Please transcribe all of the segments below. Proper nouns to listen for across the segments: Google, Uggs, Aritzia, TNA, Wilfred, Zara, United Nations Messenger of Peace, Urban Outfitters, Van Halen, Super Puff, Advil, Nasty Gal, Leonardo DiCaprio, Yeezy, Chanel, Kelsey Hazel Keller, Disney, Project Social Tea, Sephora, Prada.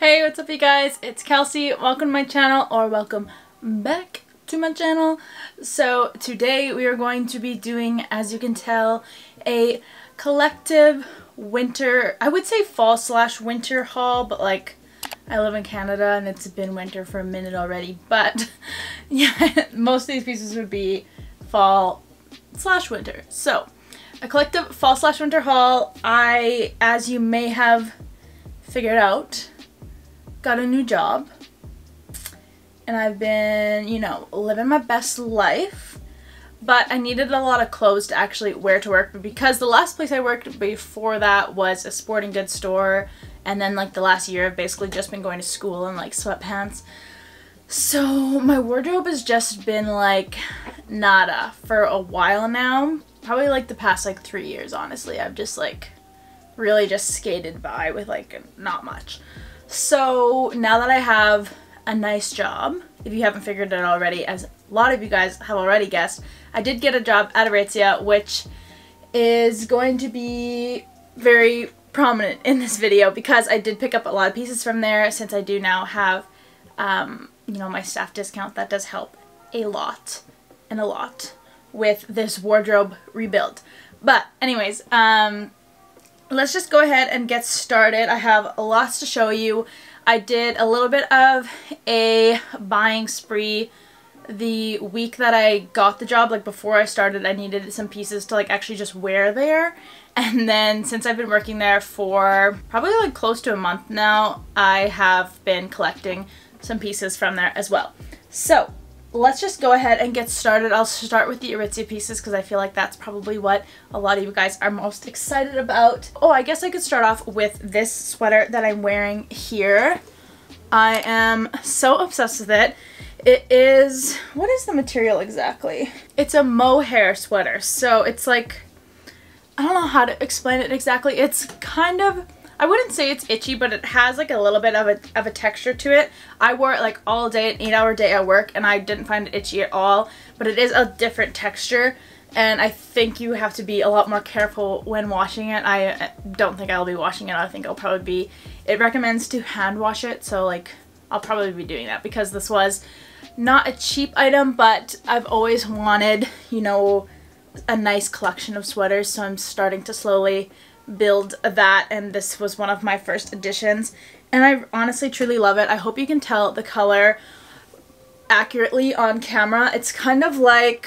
Hey, what's up you guys? It's Kelsey. Welcome to my channel, or welcome back to my channel. So today we are going to be doing, as you can tell, a collective winter, I would say fall slash winter haul, but like I live in Canada and it's been winter for a minute already, but yeah, most of these pieces would be fall slash winter. So a collective fall slash winter haul. I, as you may have figured out, got a new job and I've been, you know, living my best life, but I needed a lot of clothes to actually wear to work, because the last place I worked before that was a sporting goods store, and then like the last year I've basically just been going to school in like sweatpants. So my wardrobe has just been like nada for a while now. Probably like the past like 3 years, honestly. I've just like really just skated by with like not much. So now that I have a nice job, if you haven't figured it out already, as a lot of you guys have already guessed, I did get a job at Aritzia, which is going to be very prominent in this video because I did pick up a lot of pieces from there, since I do now have, you know, my staff discount. That does help a lot and a lot with this wardrobe rebuild. But anyways, let's just go ahead and get started. I have lots to show you. I did a little bit of a buying spree the week that I got the job. Like before I started, I needed some pieces to like actually just wear there. And then since I've been working there for probably like close to a month now, I have been collecting some pieces from there as well. So let's just go ahead and get started. I'll start with the Aritzia pieces because I feel like that's probably what a lot of you guys are most excited about. Oh, I guess I could start off with this sweater that I'm wearing here. I am so obsessed with it. It is, what is the material exactly? It's a mohair sweater. So it's like, I don't know how to explain it exactly. It's kind of, I wouldn't say it's itchy, but it has like a little bit of a texture to it. I wore it like all day, an 8-hour day at work, and I didn't find it itchy at all, but it is a different texture, and I think you have to be a lot more careful when washing it. I don't think I'll be washing it. I think I'll probably be, it recommends to hand wash it, so like I'll probably be doing that, because this was not a cheap item, but I've always wanted, you know, a nice collection of sweaters, so I'm starting to slowly build that, and this was one of my first additions, and I honestly truly love it. I hope you can tell the color accurately on camera. It's kind of like,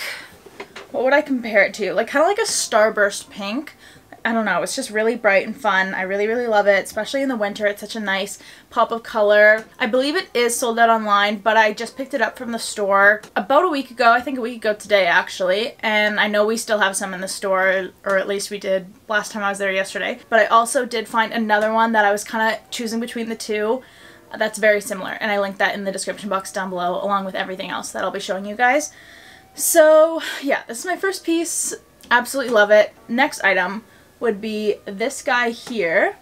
what would I compare it to? Like kind of like a starburst pink. I don't know, it's just really bright and fun. I really, really love it, especially in the winter. It's such a nice pop of color. I believe it is sold out online, but I just picked it up from the store about a week ago. I think a week ago today, actually. And I know we still have some in the store, or at least we did last time I was there yesterday. But I also did find another one that I was kind of choosing between the two that's very similar. And I linked that in the description box down below, along with everything else that I'll be showing you guys. So yeah, this is my first piece. Absolutely love it. Next item would be this guy here.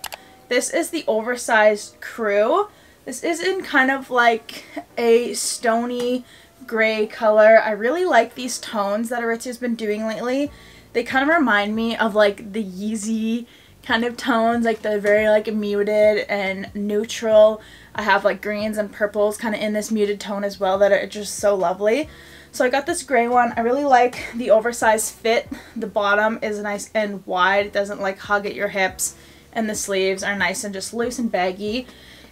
This is the oversized crew. This is in kind of like a stony gray color. I really like these tones that Aritzia's been doing lately. They kind of remind me of like the Yeezy kind of tones, like they're very like muted and neutral. I have like greens and purples kind of in this muted tone as well that are just so lovely. So I got this gray one. I really like the oversized fit. The bottom is nice and wide. It doesn't like hug at your hips, and the sleeves are nice and just loose and baggy.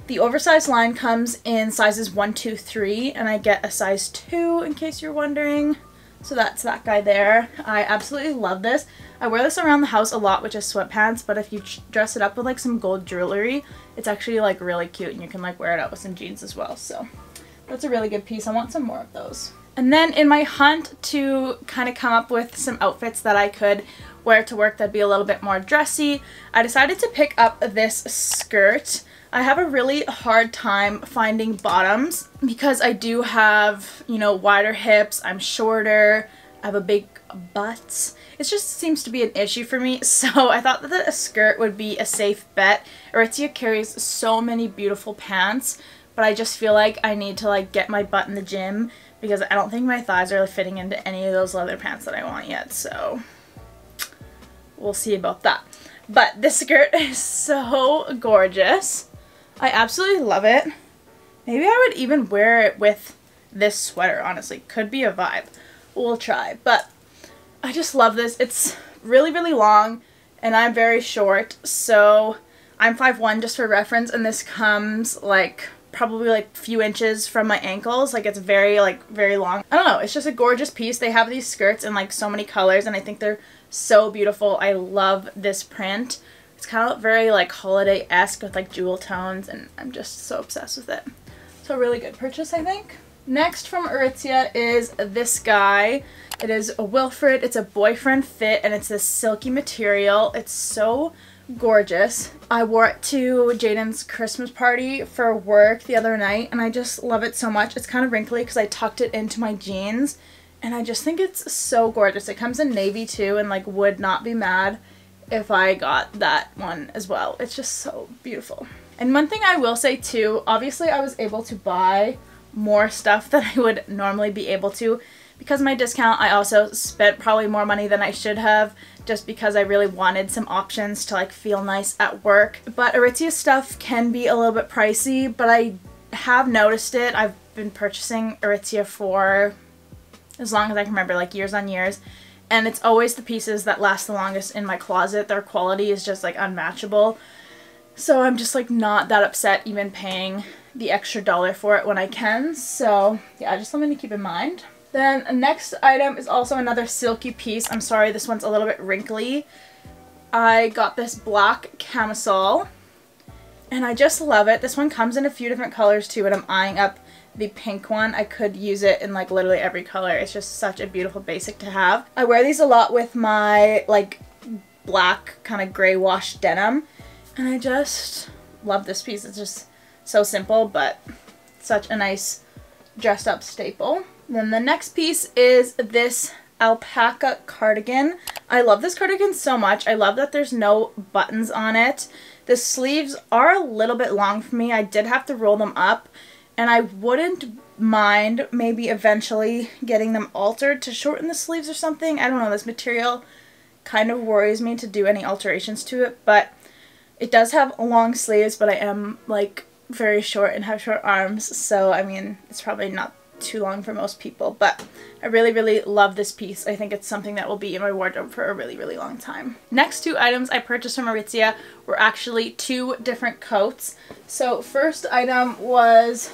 The oversized line comes in sizes 1, 2, 3, and I get a size 2 in case you're wondering. So that's that guy there. I absolutely love this. I wear this around the house a lot, which is sweatpants, but if you dress it up with like some gold jewelry, it's actually like really cute, and you can like wear it out with some jeans as well. So that's a really good piece. I want some more of those. And then in my hunt to kind of come up with some outfits that I could wear to work that'd be a little bit more dressy, I decided to pick up this skirt. I have a really hard time finding bottoms because I do have, you know, wider hips, I'm shorter, I have a big butt. It just seems to be an issue for me, so I thought that a skirt would be a safe bet. Aritzia carries so many beautiful pants, but I just feel like I need to like get my butt in the gym, because I don't think my thighs are fitting into any of those leather pants that I want yet, so we'll see about that. But this skirt is so gorgeous. I absolutely love it. Maybe I would even wear it with this sweater, honestly. Could be a vibe. We'll try. But I just love this. It's really, really long, and I'm very short. So I'm 5'1", just for reference, and this comes, like, probably, like, a few inches from my ankles. Like, it's very, like, very long. I don't know. It's just a gorgeous piece. They have these skirts in, like, so many colors, and I think they're so beautiful. I love this print. It's kind of very, like, holiday-esque with, like, jewel tones, and I'm just so obsessed with it. So a really good purchase, I think. Next from Aritzia is this guy. It is a Wilfred. It's a boyfriend fit, and it's this silky material. It's so gorgeous. I wore it to Jaden's Christmas party for work the other night, and I just love it so much. It's kind of wrinkly because I tucked it into my jeans, and I just think it's so gorgeous. It comes in navy too, and, like, would not be mad if I got that one as well. It's just so beautiful. And one thing I will say too, obviously I was able to buy more stuff than I would normally be able to. Because of my discount, I also spent probably more money than I should have, just because I really wanted some options to, like, feel nice at work. But Aritzia stuff can be a little bit pricey, but I have noticed it. I've been purchasing Aritzia for as long as I can remember, like, years on years. And it's always the pieces that last the longest in my closet. Their quality is just, like, unmatchable. So I'm just, like, not that upset even paying the extra dollar for it when I can. So yeah, just something to keep in mind. Then next item is also another silky piece. I'm sorry, this one's a little bit wrinkly. I got this black camisole, and I just love it. This one comes in a few different colors too, and I'm eyeing up the pink one. I could use it in, like, literally every color. It's just such a beautiful basic to have. I wear these a lot with my, like, black kind of gray wash denim, and I just love this piece. It's just so simple, but such a nice dressed up staple. Then the next piece is this alpaca cardigan. I love this cardigan so much. I love that there's no buttons on it. The sleeves are a little bit long for me. I did have to roll them up, and I wouldn't mind maybe eventually getting them altered to shorten the sleeves or something. I don't know, this material kind of worries me to do any alterations to it, but it does have long sleeves, but I am, like, very short and have short arms, so I mean, it's probably not too long for most people, but I really, really love this piece. I think it's something that will be in my wardrobe for a really, really long time. Next two items I purchased from Aritzia were actually two different coats. So first item was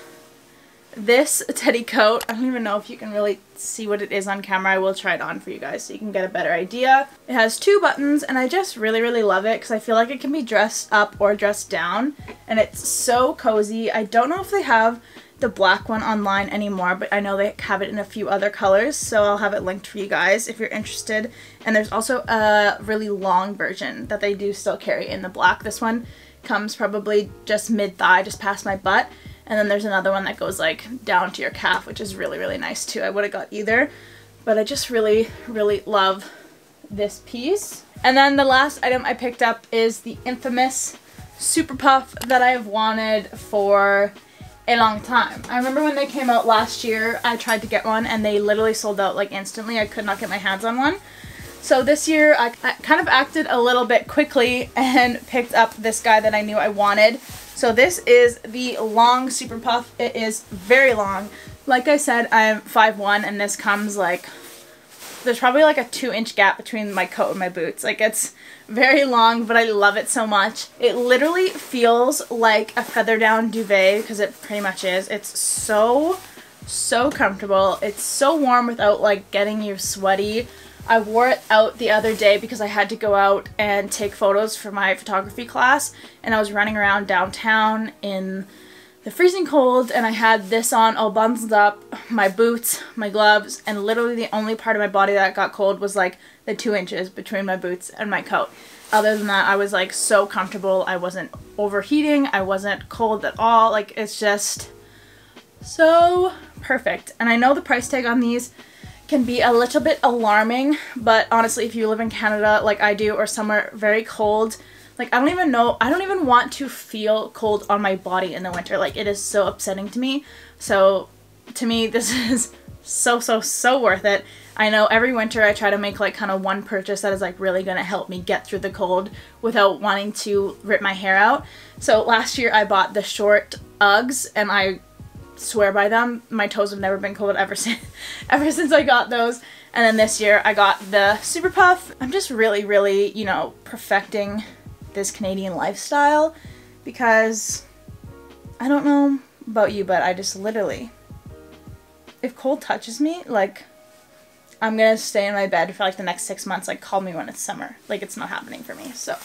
this teddy coat. I don't even know if you can really see what it is on camera. I will try it on for you guys so you can get a better idea. It has two buttons, and I just really, really love it because I feel like it can be dressed up or dressed down, and it's so cozy. I don't know if they have the black one online anymore, but I know they have it in a few other colors, so I'll have it linked for you guys if you're interested. And there's also a really long version that they do still carry in the black. This one comes probably just mid-thigh, just past my butt, and then there's another one that goes, like, down to your calf, which is really, really nice too. I would have got either, but I just really, really love this piece. And then the last item I picked up is the infamous super puff that I have wanted for a long time. I remember when they came out last year, I tried to get one, and they literally sold out, like, instantly. I could not get my hands on one. So this year, I kind of acted a little bit quickly and picked up this guy that I knew I wanted. So this is the long super puff. It is very long. Like I said, I'm 5'1", and this comes, like, there's probably, like, a 2-inch gap between my coat and my boots. Like, it's very long, but I love it so much. It literally feels like a feather down duvet, because it pretty much is. It's so, so comfortable. It's so warm without, like, getting you sweaty. I wore it out the other day because I had to go out and take photos for my photography class, and I was running around downtown in the freezing cold, and I had this on all bundled up, my boots, my gloves, and literally the only part of my body that got cold was, like, the 2 inches between my boots and my coat. Other than that, I was, like, so comfortable. I wasn't overheating, I wasn't cold at all. Like, it's just so perfect. And I know the price tag on these can be a little bit alarming, but honestly, if you live in Canada like I do, or somewhere very cold, like, I don't even know, I don't even want to feel cold on my body in the winter. Like, it is so upsetting to me. So to me, this is so worth it. I know every winter I try to make like kind of one purchase that is like really going to help me get through the cold without wanting to rip my hair out. So last year I bought the short Uggs and I swear by them. My toes have never been cold ever since I got those. And then this year I got the Super Puff. I'm just really, you know, perfecting this Canadian lifestyle because I don't know about you, but I just literally, if cold touches me, like I'm gonna stay in my bed for like the next 6 months. Like call me when it's summer. Like it's not happening for me. So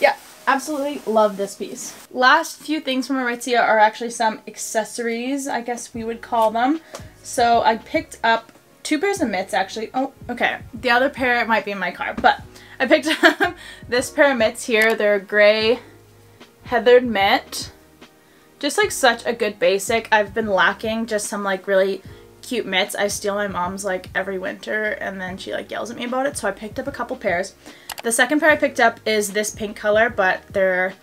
yeah, absolutely love this piece. Last few things from Aritzia are actually some accessories, I guess we would call them. So I picked up two pairs of mitts actually. Oh, okay. The other pair might be in my car, but I picked up this pair of mitts here. They're a gray heathered mitt. Just like such a good basic. I've been lacking just some like really cute mitts. I steal my mom's like every winter and then she like yells at me about it. So I picked up a couple pairs. The second pair I picked up is this pink color, but they're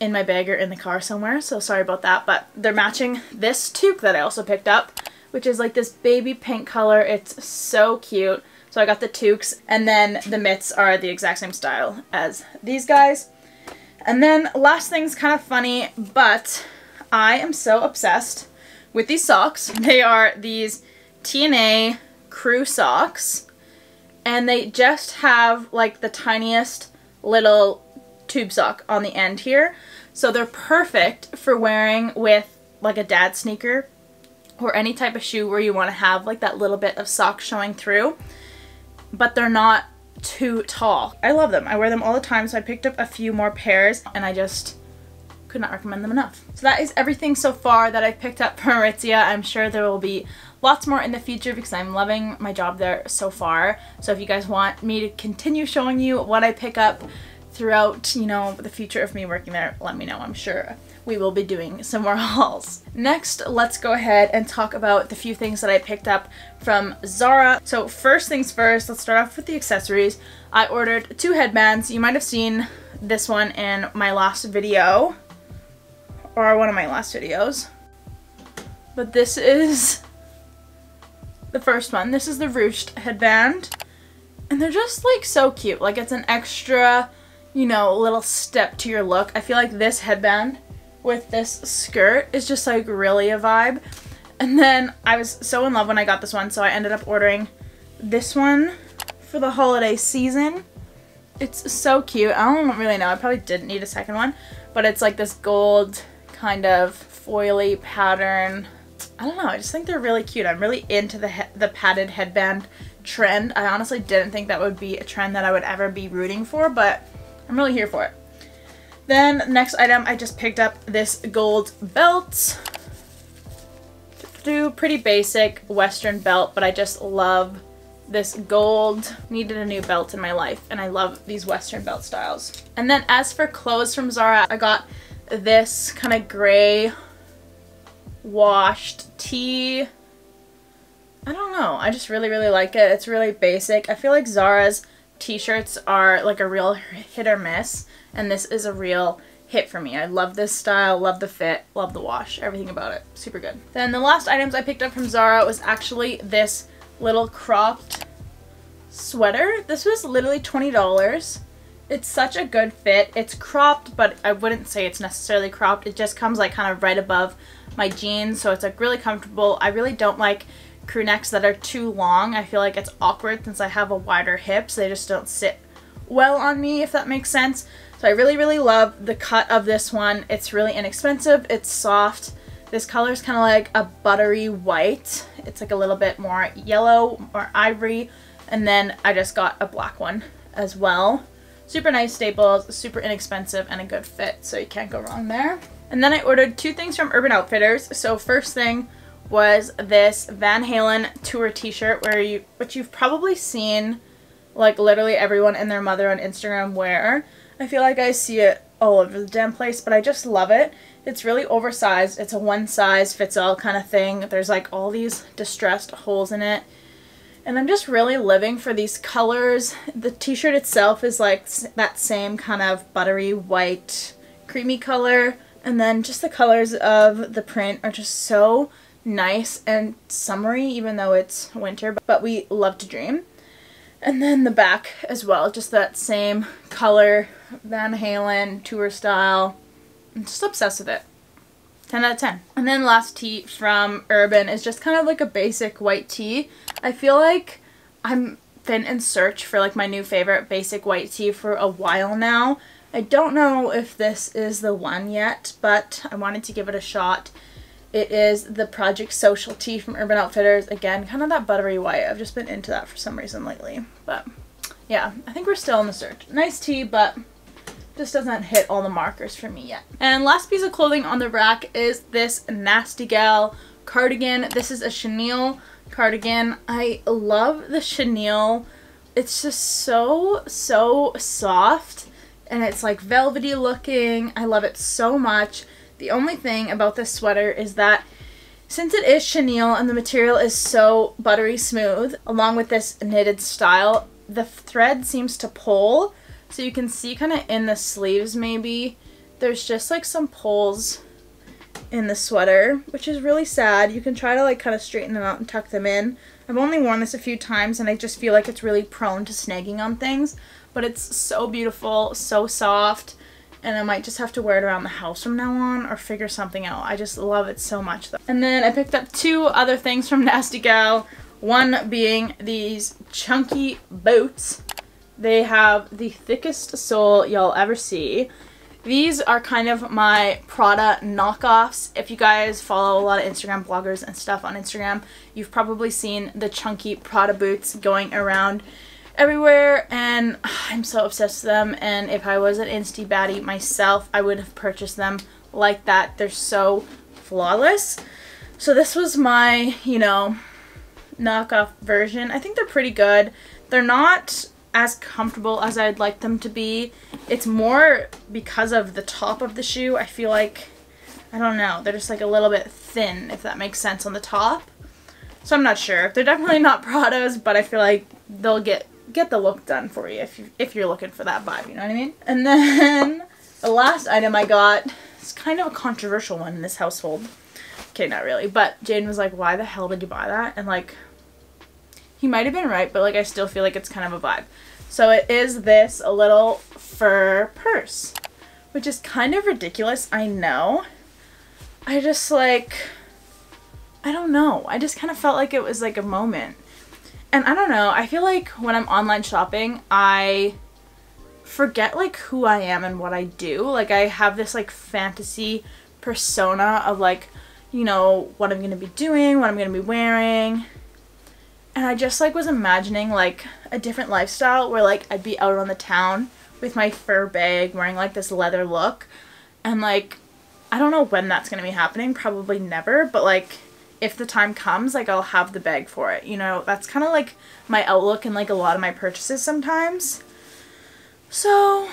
in my bag or in the car somewhere, so sorry about that. But they're matching this toque that I also picked up, which is like this baby pink color. It's so cute. So I got the toques, and then the mitts are the exact same style as these guys. And then last thing's kind of funny, but I am so obsessed with these socks. They are these TNA crew socks. And they just have like the tiniest little tube sock on the end here. So they're perfect for wearing with like a dad sneaker or any type of shoe where you want to have like that little bit of sock showing through. But they're not too tall. I love them. I wear them all the time. So I picked up a few more pairs and I just could not recommend them enough. So that is everything so far that I've picked up from Aritzia. I'm sure there will be lots more in the future because I'm loving my job there so far. So if you guys want me to continue showing you what I pick up throughout, you know, the future of me working there, let me know. I'm sure we will be doing some more hauls. Next, let's go ahead and talk about the few things that I picked up from Zara. So first things first, let's start off with the accessories. I ordered two headbands. You might have seen this one in my last video, or one of my last videos, but this is the first one. This is the ruched headband, and they're just like so cute. Like it's an extra, you know, little step to your look. I feel like this headband with this skirt is just like really a vibe. And then I was so in love when I got this one, so I ended up ordering this one for the holiday season. It's so cute. I don't really know, I probably didn't need a second one, but it's like this gold kind of foily pattern. I don't know, I just think they're really cute. I'm really into the padded headband trend. I honestly didn't think that would be a trend that I would ever be rooting for, but I'm really here for it. Then next item, I just picked up this gold belt. Pretty basic Western belt, but I just love this gold. Needed a new belt in my life, and I love these Western belt styles. And then as for clothes from Zara, I got this kind of gray washed tee. I don't know, I just really like it. It's really basic. I feel like Zara's t-shirts are like a real hit or miss, and this is a real hit for me. I love this style, love the fit, love the wash, everything about it. Super good. Then the last items I picked up from Zara was actually this little cropped sweater. This was literally $20. It's such a good fit. It's cropped, but I wouldn't say it's necessarily cropped. It just comes like kind of right above my jeans, so it's like really comfortable. I really don't like crew necks that are too long. I feel like it's awkward since I have a wider hip, so they just don't sit well on me, if that makes sense. So I really love the cut of this one. It's really inexpensive, it's soft. This color is kind of like a buttery white. It's like a little bit more yellow or ivory. And then I just got a black one as well. Super nice staples, super inexpensive, and a good fit, so you can't go wrong there. And then I ordered two things from Urban Outfitters. So first thing was this Van Halen tour t-shirt, which you've probably seen like literally everyone and their mother on Instagram wear. I feel like I see it all over the damn place, but I just love it. It's really oversized. It's a one size fits all kind of thing. There's like all these distressed holes in it. And I'm just really living for these colors. The t-shirt itself is like that same kind of buttery white creamy color, and then just the colors of the print are just so nice and summery, even though it's winter, but we love to dream. And then the back as well, just that same color, Van Halen, tour style. I'm just obsessed with it. 10 out of 10. And then last tee from Urban is just kind of like a basic white tee. I feel like I'm been in search for like my new favorite basic white tee for a while now. I don't know if this is the one yet, but I wanted to give it a shot. It is the Project Social Tea from Urban Outfitters. Again, kind of that buttery white. I've just been into that for some reason lately. But yeah, I think we're still in the search. Nice tee, but just doesn't hit all the markers for me yet. And last piece of clothing on the rack is this Nasty Gal cardigan. This is a chenille cardigan. I love the chenille. It's just so soft, and it's like velvety looking. I love it so much. The only thing about this sweater is that since it is chenille and the material is so buttery smooth, along with this knitted style, the thread seems to pull. So you can see kind of in the sleeves maybe, there's just like some pulls in the sweater, which is really sad. You can try to like kind of straighten them out and tuck them in. I've only worn this a few times and I just feel like it's really prone to snagging on things, but it's so beautiful, so soft, and I might just have to wear it around the house from now on or figure something out. I just love it so much though. And then I picked up two other things from Nasty Gal, one being these chunky boots. They have the thickest sole you'll ever see. These are kind of my Prada knockoffs. If you guys follow a lot of Instagram bloggers and stuff on Instagram, you've probably seen the chunky Prada boots going around everywhere, and I'm so obsessed with them. And if I was an Insta baddie myself, I would have purchased them like that. They're so flawless. So this was my, you know, knockoff version. I think they're pretty good. They're not as comfortable as I'd like them to be. It's more because of the top of the shoe. I feel like, I don't know, they're just like a little bit thin, if that makes sense, on the top. So I'm not sure. They're definitely not Prada's, but I feel like they'll get the look done for you if you're looking for that vibe, you know what I mean? And then the last item I got is kind of a controversial one in this household. Okay, not really, but Jaden was like, why the hell did you buy that? And like, he might have been right, but like I still feel like it's kind of a vibe. So it is this little fur purse, which is kind of ridiculous, I know. I just like, I don't know. I just kind of felt like it was like a moment. And I don't know, I feel like when I'm online shopping, I forget like who I am and what I do. Like I have this like fantasy persona of like, you know, what I'm going to be doing, what I'm going to be wearing. And I just like was imagining like a different lifestyle where like I'd be out on the town with my fur bag wearing like this leather look. And like, I don't know when that's going to be happening, probably never, but like if the time comes, like I'll have the bag for it. You know, that's kind of like my outlook and like a lot of my purchases sometimes. So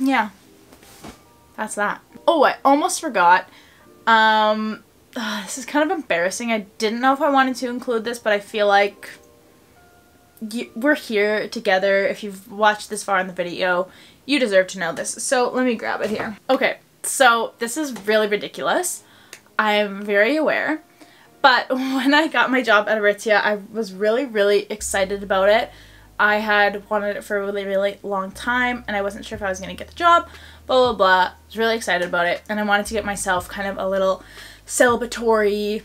yeah, that's that. Oh, I almost forgot. This is kind of embarrassing. I didn't know if I wanted to include this, but I feel like we're here together. If you've watched this far in the video, you deserve to know this. So let me grab it here. Okay, so this is really ridiculous. I'm very aware, but when I got my job at Aritzia, I was really excited about it. I had wanted it for a really long time, and I wasn't sure if I was going to get the job, blah, blah, blah. I was really excited about it, and I wanted to get myself kind of a little celebratory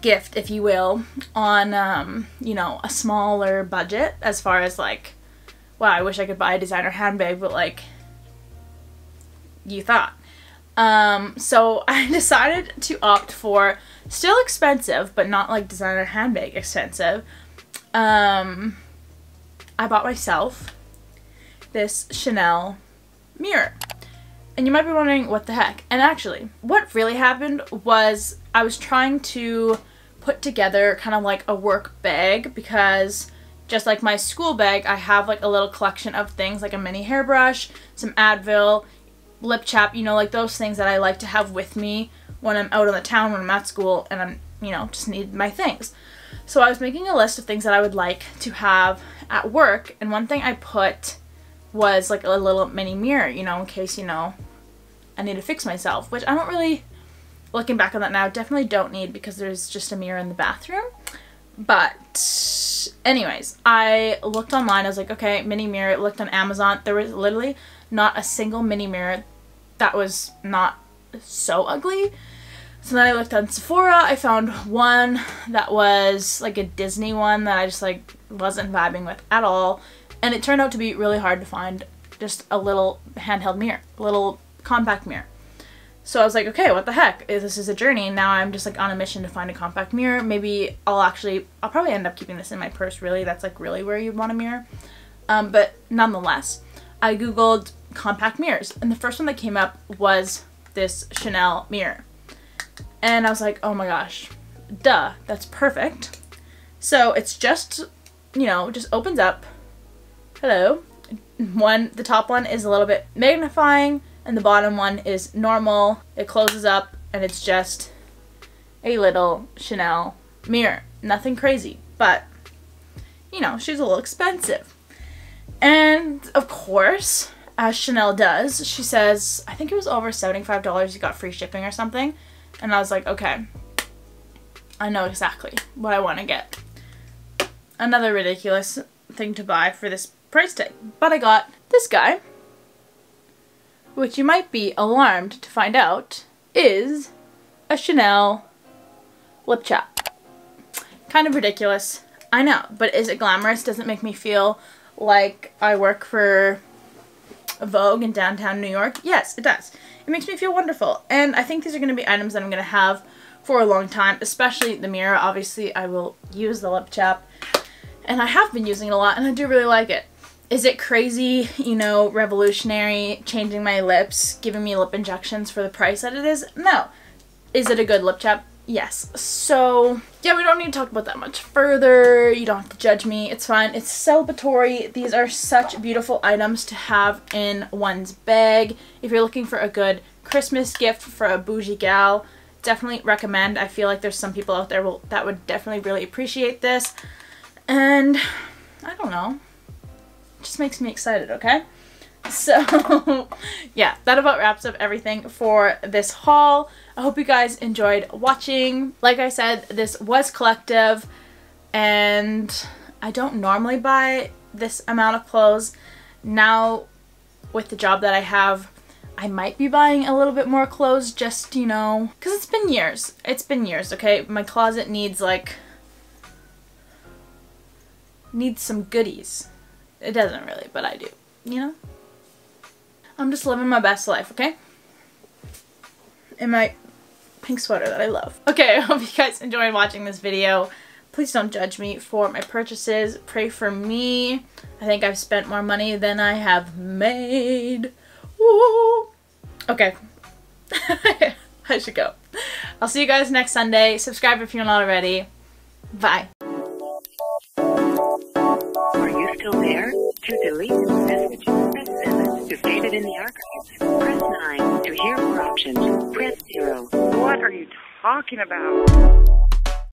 gift, if you will, on, you know, a smaller budget as far as like, wow, I wish I could buy a designer handbag, but like, you thought. So I decided to opt for still expensive, but not like designer handbag expensive. I bought myself this Chanel mirror. And you might be wondering what the heck. And actually, what really happened was I was trying to put together kind of like a work bag, because just like my school bag, I have like a little collection of things like a mini hairbrush, some Advil, lip chap, you know, like those things that I like to have with me when I'm out on the town, when I'm at school, and I'm, you know, just need my things. So I was making a list of things that I would like to have at work, and one thing I put was like a little mini mirror, you know, in case, you know, I need to fix myself, which I don't really looking back on that now, definitely don't need because there's just a mirror in the bathroom. But anyways, I looked online. I was like, okay, mini mirror. Looked on Amazon. There was literally not a single mini mirror that was not so ugly. So then I looked on Sephora. I found one that was like a Disney one that I just like wasn't vibing with at all. And it turned out to be really hard to find just a little handheld mirror, a little compact mirror. So I was like, okay, what the heck? This is a journey. Now I'm just like on a mission to find a compact mirror. Maybe I'll probably end up keeping this in my purse, really. That's like really where you'd want a mirror. But nonetheless, I Googled compact mirrors. And the first one that came up was this Chanel mirror. And I was like, oh my gosh, duh, that's perfect. So it's just, you know, just opens up. Hello. The top one is a little bit magnifying. And the bottom one is normal. It closes up and it's just a little Chanel mirror. Nothing crazy, but you know, she's a little expensive. And of course, as Chanel does, she says, I think it was over $75, you got free shipping or something. And I was like, okay, I know exactly what I want to get. Another ridiculous thing to buy for this price tag. But I got this guy, which you might be alarmed to find out is a Chanel lip chap. Kind of ridiculous, I know, but is it glamorous? Does it make me feel like I work for Vogue in downtown New York? Yes, it does. It makes me feel wonderful, and I think these are going to be items that I'm going to have for a long time, especially the mirror. Obviously, I will use the lip chap, and I have been using it a lot, and I do really like it. Is it crazy, you know, revolutionary, changing my lips, giving me lip injections for the price that it is? No. Is it a good lip chap? Yes. So, yeah, we don't need to talk about that much further. You don't have to judge me. It's fine. It's celebratory. These are such beautiful items to have in one's bag. If you're looking for a good Christmas gift for a bougie gal, definitely recommend. I feel like there's some people out there that would definitely really appreciate this. And I don't know. Just makes me excited, okay? So, yeah, that about wraps up everything for this haul. I hope you guys enjoyed watching. Like I said, this was collective, and I don't normally buy this amount of clothes. Now, with the job that I have, I might be buying a little bit more clothes just, you know, because it's been years. It's been years, okay? My closet needs, like, needs some goodies. It doesn't really, but I do, you know? I'm just living my best life, okay? In my pink sweater that I love. Okay, I hope you guys enjoyed watching this video. Please don't judge me for my purchases. Pray for me. I think I've spent more money than I have made. Woo! Okay. I should go. I'll see you guys next Sunday. Subscribe if you're not already. Bye. Are you still there? To delete this message, press 7. To save it in the archives, press 9. To hear more options, press 0. What are you talking about?